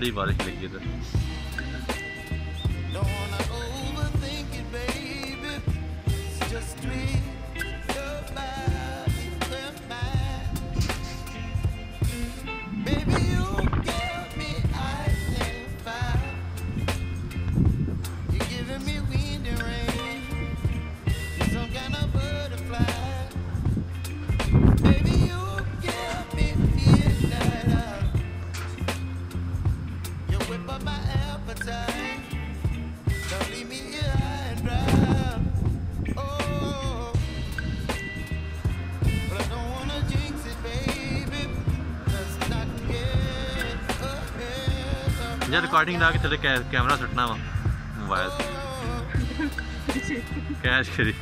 बड़ी बारिश लगी इधर। यार रिकॉर्डिंग ला के तेरे कैमरा सुटना वा मोबाइल कैश करी।